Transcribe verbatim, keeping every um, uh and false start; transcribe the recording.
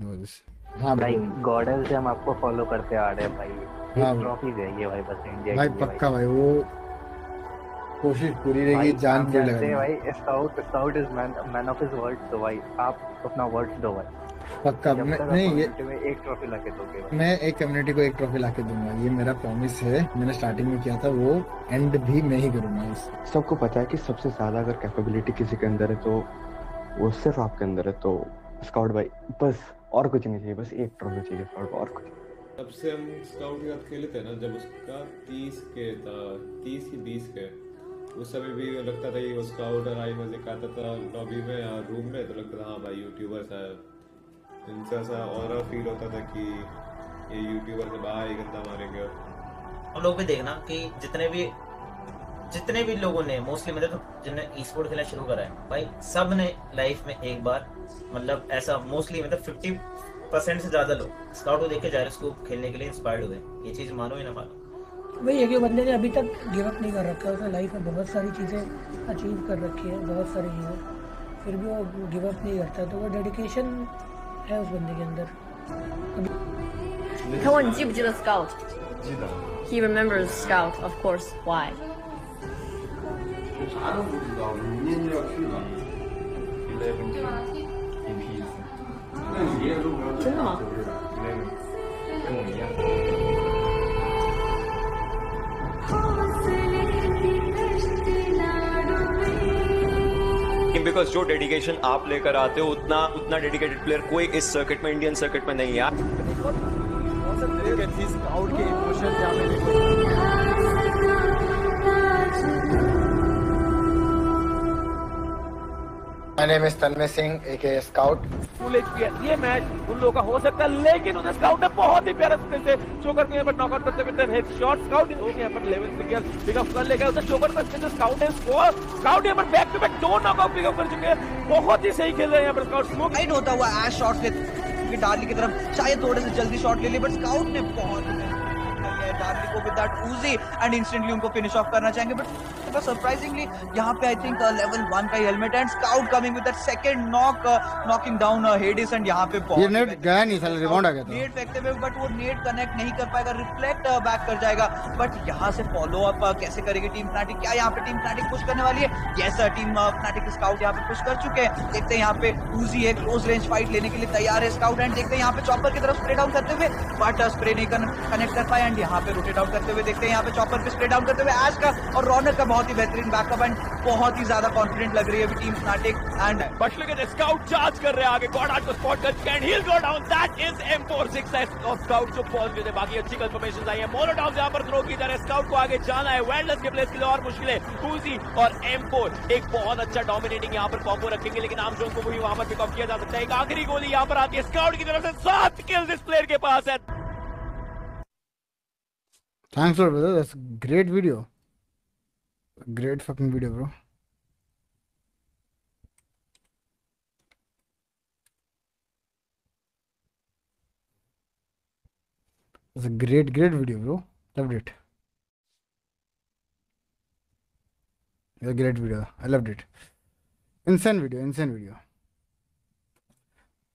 Knows. हाँ भाई गॉडल से हम आपको फॉलो करते आ रहे हैं भाई। हाँ ट्रॉफी है भाई बस इंडिया भाई पक्का भाई वो कोशिश पूरी रहेगी जान के लगाएंगे भाई। Scout scout is man man of his word तो भाई आप अपना वर्ड दो भाई पक्का। मैं नहीं ये एक ट्रॉफी लाके दोगे भाई। मैं एक कम्युनिटी को एक ट्रॉफी लाके दूंगा ये मेरा प्रॉमिस है। मैंने स्टार्टिंग में किया था वो एंड भी मैं ही करूंगा। सबको पता है कि सबसे ज्यादा अगर कैपेबिलिटी किसी के अंदर है तो वो सिर्फ आपके अंदर है। तो स्काउट भाई बस और कुछ नहीं चाहिए बस एक ट्रॉफी चाहिए स्काउट को और कुछ। सबसे हम स्काउट के साथ खेले थे ना जब उसका तीस के था तीस की बीस के उस समय भी लगता था ये स्काउट और आई मजे का आता था लॉबी में या रूम में तो लगता था हाँ भाई यूट्यूबर्स है इनसे ऐसा और फील होता था कि ये यूट्यूबर से बाहर ही गंदा मारेंगे। हम लोग भी देखना कि जितने भी जितने भी लोगों ने मोस्टली मतलब जिन्हें ई स्पोर्ट खेलना शुरू करा है भाई सब ने लाइफ में एक बार मतलब ऐसा मोस्टली मतलब फिफ्टी परसेंट से ज्यादा लोग स्काउट को देख के जायरोस्कोप खेलने के लिए इंस्पायर्ड हुए। ये चीज़ मानो ही ना मानो भाई एक बंदे ने अभी तक गिव अप नहीं कर रखा है उसने लाइफ में बहुत सारी चीज़ें अचीव कर रखी है बहुत सारी चीज़ें फिर भी वो गिव अप नहीं करता तो वो डेडिकेशन है उस बंदे के अंदर। Come on, Jeep Jilla Scout. Jilla. He remembers Scout, of course. Why? I don't know. He never played. He never played. He played. He never played. Really? Really? Really? Really? Because जो dedication आप लेकर आते हो उतना उतना dedicated player कोई इस circuit में इंडियन सर्किट में नहीं है। My name is Tanmay Singh एक स्काउट। ये मैच उन लोगों का हो सकता है लेकिन उन्हें स्काउट ने बहुत ही प्यारे से चोकर के ऊपर नॉकआउट करते हुए हेड शॉट स्काउट ने ओके पर इलेवन सिंगल पिकअप कर लेगा उसे चोकर पर से स्काउट ने स्कोर स्काउट ने पर बैक टू बैक दो नॉकआउट पिकअप कर चुके हैं। बहुत ही सही खेल रहे हैं यहां पर स्काउट। स्मोक हाइड होता हुआ एश शॉट से डार्ली की तरफ शायद थोड़े से जल्दी शॉट ले लिए बट स्काउट ने बहुत डार्ली को with that Uzi and instantly उनको फिनिश ऑफ करना चाहेंगे बट surprisingly यहाँ पे आई थिंक लेवल वन का helmet and scout coming with that second knock knocking down हेडिस and यहाँ पे बहुत नेट गया नहीं साला रिबाउंड आ गया था नेट फेंकते हुए बट वो नेट कनेक्ट नहीं कर पाएगा रिफ्लेक्ट बैक कर जाएगा बट यहाँ से फॉलो अप कैसे करेगी टीम फ्नाटिक। क्या यहाँ पे टीम फ्नाटिक पुश करने वाली है? Yes sir team Fnatic scout यहाँ पे पुश कर चुके हैं। देखते हैं यहाँ पे उजी है क्लोज रेंज फाइट लेने के लिए तैयार है स्काउट एंड देखते हैं यहाँ पे चॉपर की तरफ स्प्रे डाउन करते हुए बट स्प्रे नहीं कनेक्ट कर पाए एंड यहाँ पे रोटेट आउट करते हुए देखते हैं यहाँ पे चॉपर पे स्प्रे डाउन करते हुए आज का और रॉनर का बहुत ही बेहतरीन बैकअप एंड बहुत ही ज्यादा कॉन्फिडेंट लग रही है team Fnatic and but look at the scout charge कर रहे हैं आगे गॉड आउट को स्पॉट कर can heal go down that is M four six S of scout जो पॉजिटिव है। बाकी अच्छी कंफर्मेशंस आई है मोनोटॉप यहां पर थ्रो की जा रहा है स्काउट को आगे जाना है वेंडलेस के प्लेस के लिए और मुश्किल है। टूजी और एम फोर एक बहुत अच्छा डोमिनेटिंग यहां पर कॉम्बो रखेंगे लेकिन आम जोन को भी वहां पर पिकअप किया जा सकता है। एक आखिरी गोली यहां पर आती है स्काउट की तरफ से सात किल्स इस प्लेयर के पास है। Thanks for brother that's great video great fucking video bro। It's a great great video bro loved it it's a great video I loved it insane video insane video